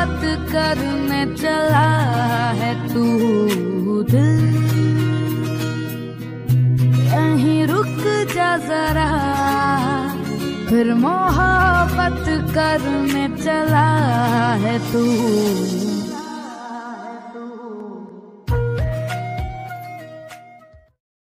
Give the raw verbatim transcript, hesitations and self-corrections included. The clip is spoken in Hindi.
मोहब्बत करने चला है तू, दिल यहीं रुक जा जरा, फिर मोहब्बत करने चला है तू।